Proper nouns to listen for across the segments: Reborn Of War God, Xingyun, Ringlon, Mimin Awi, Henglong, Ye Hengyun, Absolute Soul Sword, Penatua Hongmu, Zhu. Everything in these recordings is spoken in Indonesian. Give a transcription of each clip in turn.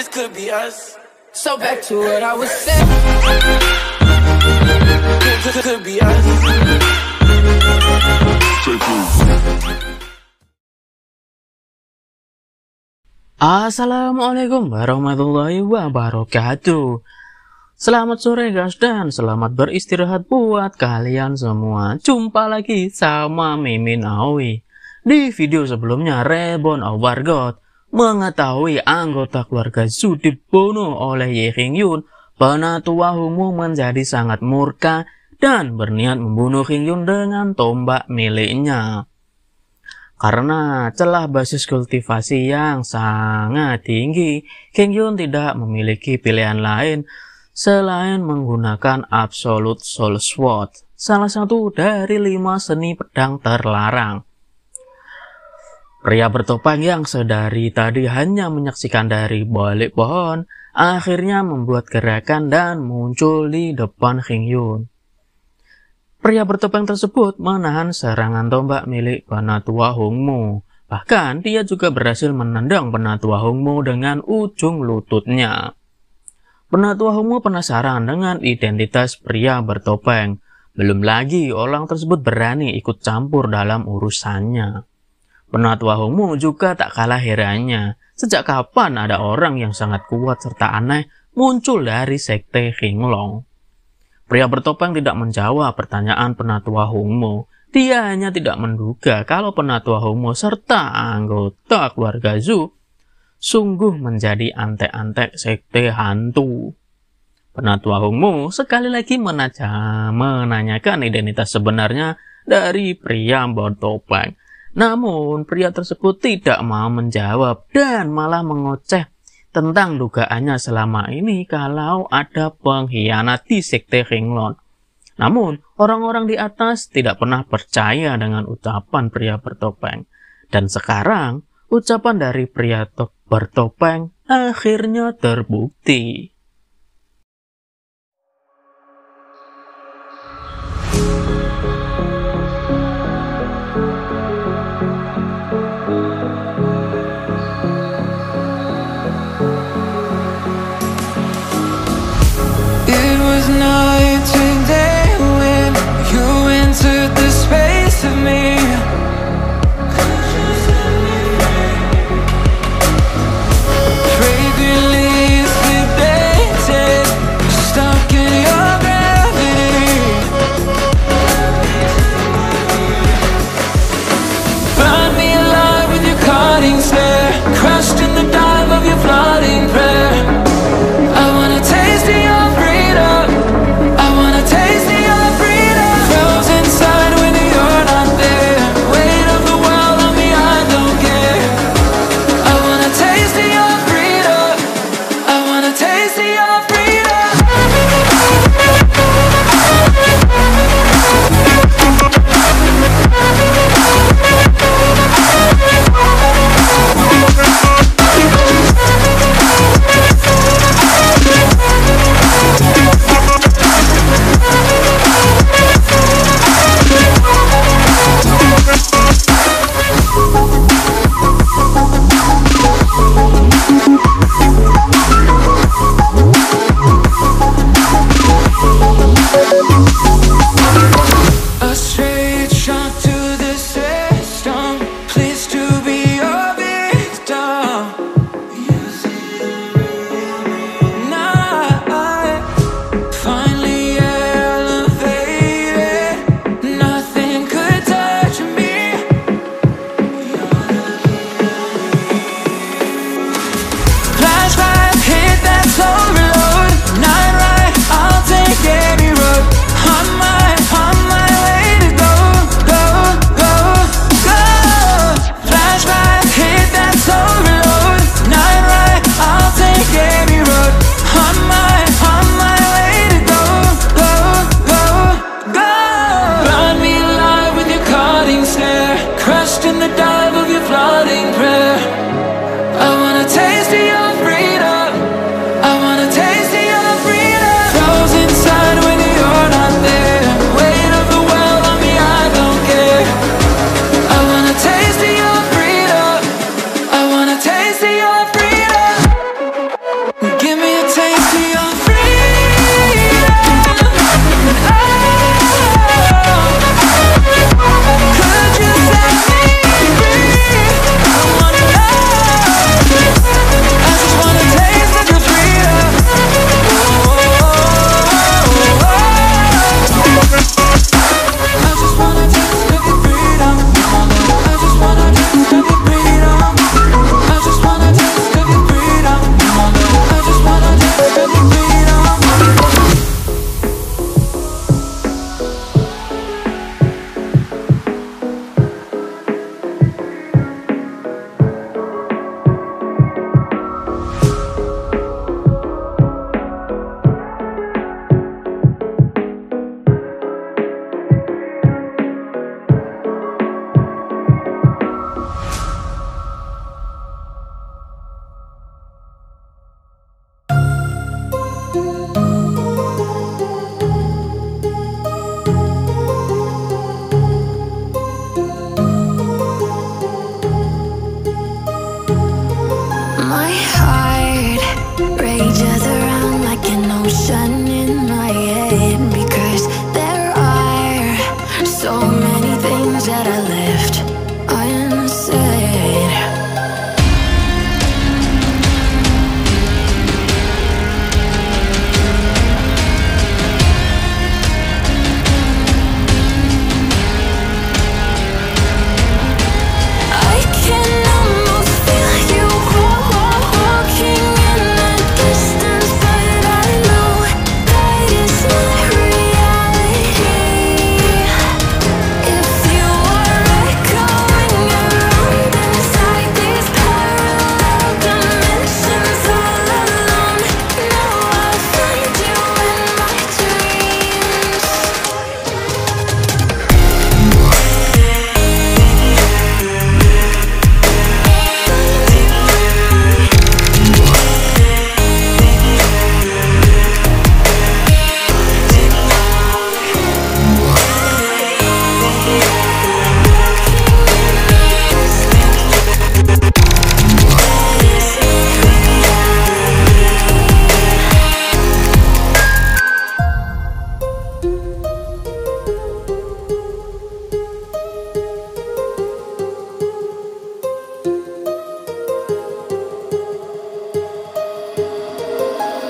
this could be us. So back to what I was saying. This could be us. Assalamualaikum warahmatullahi wabarakatuh. Selamat sore guys dan selamat beristirahat buat kalian semua. Jumpa lagi sama Mimin Awi. Di video sebelumnya Reborn Of War God mengetahui anggota keluarga Zhu dibunuh oleh Ye Hengyun. Penatua Hongmu menjadi sangat murka dan berniat membunuh Xingyun dengan tombak miliknya. Karena celah basis kultivasi yang sangat tinggi, Xingyun tidak memiliki pilihan lain selain menggunakan Absolute Soul Sword, salah satu dari 5 seni pedang terlarang. Pria bertopeng yang sedari tadi hanya menyaksikan dari balik pohon, akhirnya membuat gerakan dan muncul di depan Xingyun. Pria bertopeng tersebut menahan serangan tombak milik Penatua Hongmu. Bahkan dia juga berhasil menendang Penatua Hongmu dengan ujung lututnya. Penatua Hongmu penasaran dengan identitas pria bertopeng. Belum lagi orang tersebut berani ikut campur dalam urusannya. Penatua Hongmu juga tak kalah herannya. Sejak kapan ada orang yang sangat kuat serta aneh muncul dari sekte Henglong? Pria bertopeng tidak menjawab pertanyaan Penatua Hongmu. Dia hanya tidak menduga kalau Penatua Hongmu serta anggota keluarga Zhu sungguh menjadi antek-antek sekte hantu. Penatua Hongmu sekali lagi menanyakan identitas sebenarnya dari pria bertopeng. Namun pria tersebut tidak mau menjawab dan malah mengoceh tentang dugaannya selama ini kalau ada pengkhianat di sekte Ringlon. Namun, orang-orang di atas tidak pernah percaya dengan ucapan pria bertopeng. Dan sekarang, ucapan dari pria bertopeng akhirnya terbukti.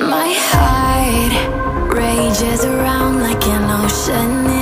My heart rages around like an ocean.